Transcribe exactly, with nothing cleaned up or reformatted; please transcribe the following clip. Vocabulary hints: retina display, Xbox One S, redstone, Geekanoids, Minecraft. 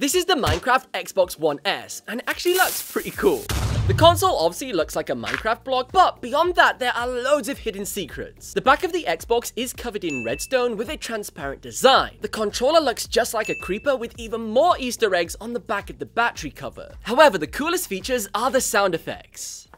This is the Minecraft Xbox One S, and it actually looks pretty cool. The console obviously looks like a Minecraft block, but beyond that, there are loads of hidden secrets. The back of the Xbox is covered in redstone with a transparent design. The controller looks just like a creeper with even more Easter eggs on the back of the battery cover. However, the coolest features are the sound effects.